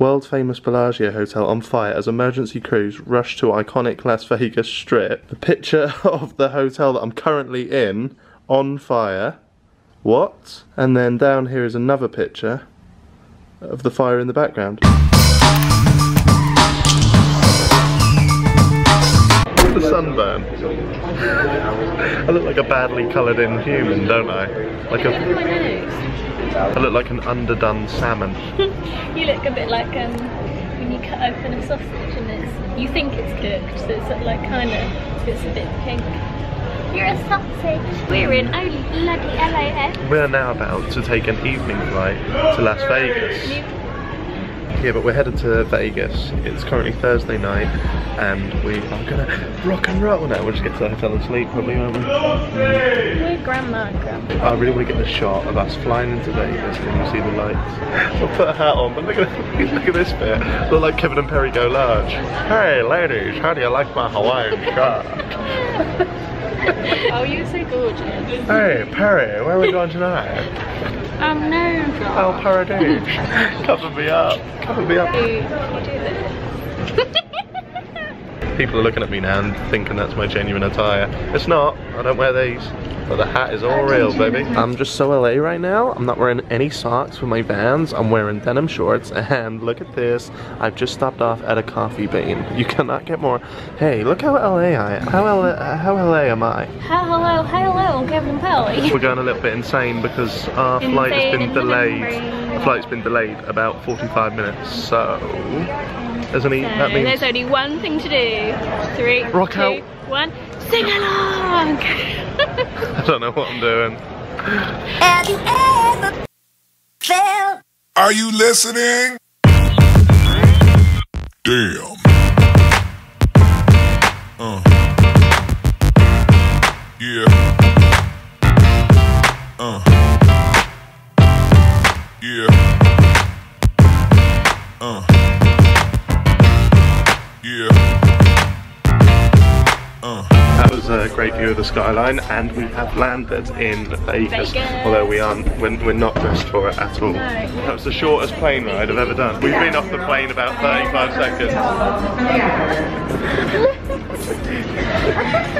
world-famous Bellagio hotel on fire as emergency crews rush to iconic Las Vegas Strip. The picture of the hotel that I'm currently in on fire. What? And then down here is another picture of the fire in the background. The sunburn. I look like a badly coloured in human, don't I? Like a, I look like an underdone salmon. You look a bit like when you cut open a sausage and it's, you think it's cooked, so it's like kind of, it's a bit pink. You're a sausage. We're in only bloody LAX. We're now about to take an evening flight to Las Vegas. Yeah, but we're headed to Vegas. It's currently Thursday night and we are gonna rock and roll now. We'll just get to the hotel and sleep probably, won't we? We're grandma and grandpa. I really want to get the shot of us flying into Vegas and you see the lights. I'll put a hat on, but look at this bit. I look like Kevin and Perry Go Large. Hey ladies, how do you like my Hawaiian shirt? Oh, you're so gorgeous. Hey, Perry, where are we going tonight? No. Oh, Paradise. Cover me up. Cover me up. People are looking at me now and thinking that's my genuine attire. It's not. I don't wear these. But the hat is all real, baby. I'm just so LA right now. I'm not wearing any socks for my Vans. I'm wearing denim shorts and look at this. I've just stopped off at a Coffee Bean. You cannot get more. Hey, look how LA I am. How LA am I? How hello, Kevin and Pelly. We're going a little bit insane because our flight has been delayed. The flight's been delayed about 45 minutes, so that means there's only one thing to do. Three, rock two, out. One. Sing along! I don't know what I'm doing. Have you ever felt? Are you listening? Damn. Yeah. Yeah. That was a great view of the skyline, and we have landed in Vegas. Although we're not dressed for it at all. No, that was the shortest plane ride I've ever done. We've been off the plane about 35 seconds.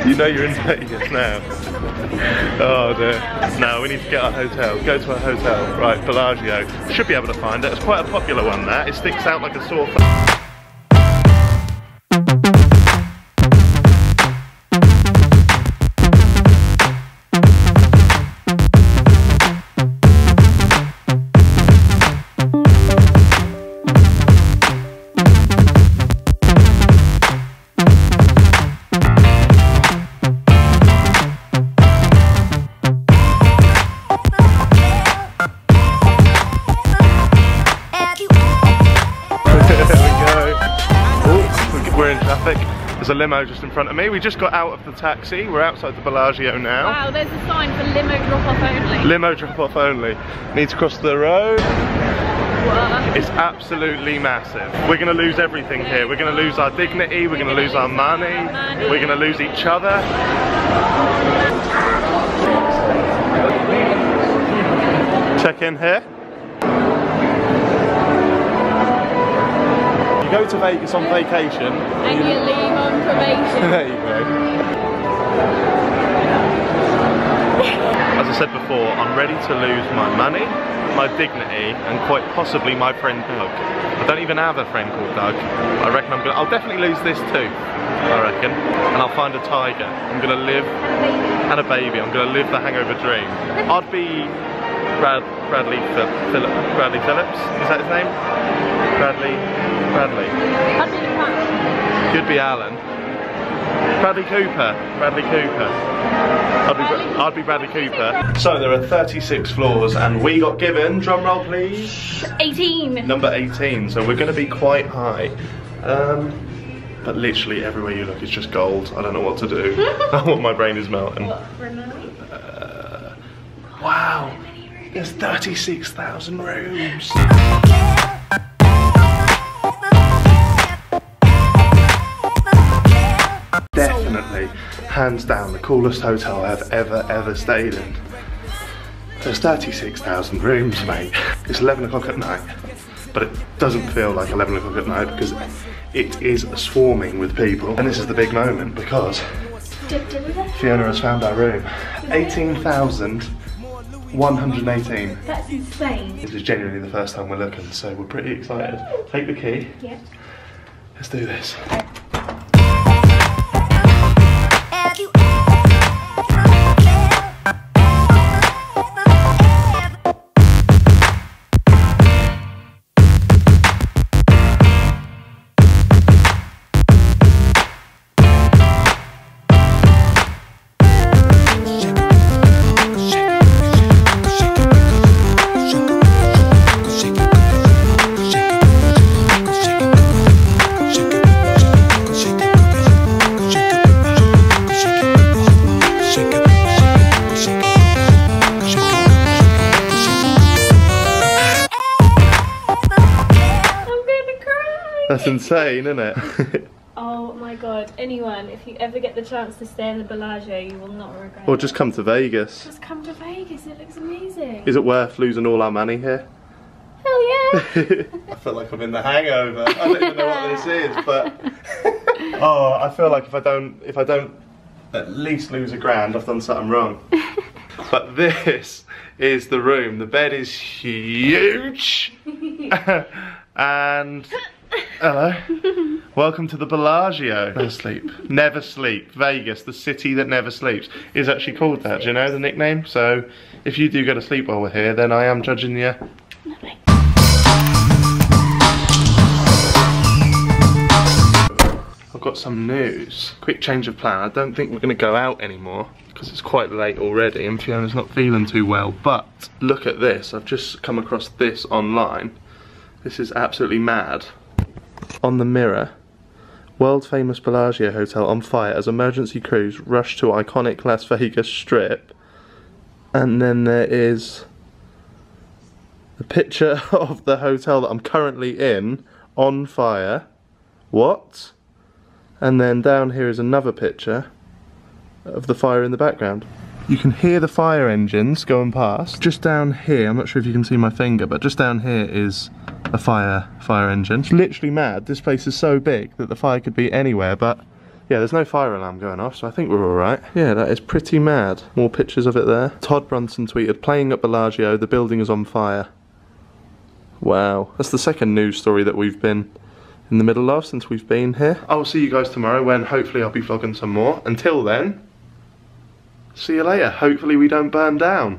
You know you're in Vegas now. Oh dear. No, we need to get our hotel. Go to our hotel. Right, Bellagio. Should be able to find it. It's quite a popular one, that. It sticks out like a sore thumb. There's a limo just in front of me. We just got out of the taxi. We're outside the Bellagio now. Wow, there's a sign for limo drop-off only. Limo drop-off only. Need to cross the road. What? It's absolutely massive. We're going to lose everything here. We're going to lose our dignity. We're going to lose our money. We're going to lose each other. Check in here. Go to Vegas on vacation and you leave on probation. There you go. As I said before, I'm ready to lose my money, my dignity, and quite possibly my friend Doug. I don't even have a friend called Doug. I reckon I'll definitely lose this too, I reckon. And I'll find a tiger. I'm gonna live, and a baby. I'm gonna live the hangover dream. I'd be Bradley Phillips, is that his name? Bradley. Could be Alan. Bradley Cooper. I'd be Bradley Cooper. So there are 36 floors and we got given, drum roll please. 18. Number 18, so we're gonna be quite high. But literally everywhere you look is just gold. I don't know what to do. My brain is melting. What, wow, there's 36,000 rooms. Hands down, the coolest hotel I've ever stayed in. There's 36,000 rooms, mate. It's 11 o'clock at night. but it doesn't feel like 11 o'clock at night because it is swarming with people. And this is the big moment because Fiona has found our room. 18,118. That's insane. This is genuinely the first time we're looking, so we're pretty excited. Take the key. Yep. Let's do this. That's insane, isn't it? Oh my god. Anyone, if you ever get the chance to stay in the Bellagio, you will not regret it. Or just come to Vegas. Just come to Vegas, it looks amazing. Is it worth losing all our money here? Hell yeah! I feel like I'm in The Hangover. I don't even know what this is, but oh, I feel like if I don't at least lose £1 grand, I've done something wrong. But this is the room. The bed is huge. And hello. Welcome to the Bellagio. No sleep. Never sleep. Vegas, the city that never sleeps, is actually called that. Do you know the nickname? So if you do go to sleep while we're here, then I am judging you. Lovely. I've got some news. Quick change of plan. I don't think we're going to go out anymore because it's quite late already and Fiona's not feeling too well. But look at this. I've just come across this online. This is absolutely mad. On the Mirror, world famous Bellagio hotel on fire as emergency crews rush to iconic Las Vegas Strip. And then there is a picture of the hotel that I'm currently in on fire. What? And then down here is another picture of the fire in the background. You can hear the fire engines going past. Just down here, I'm not sure if you can see my finger, but just down here is a fire engine. It's literally mad. This place is so big that the fire could be anywhere, but yeah, there's no fire alarm going off, so I think we're all right. Yeah, that is pretty mad. More pictures of it there. Todd Brunson tweeted, "Playing at Bellagio, the building is on fire." Wow. That's the second news story that we've been in the middle of since we've been here. I will see you guys tomorrow when hopefully I'll be vlogging some more. Until then, see you later. Hopefully we don't burn down.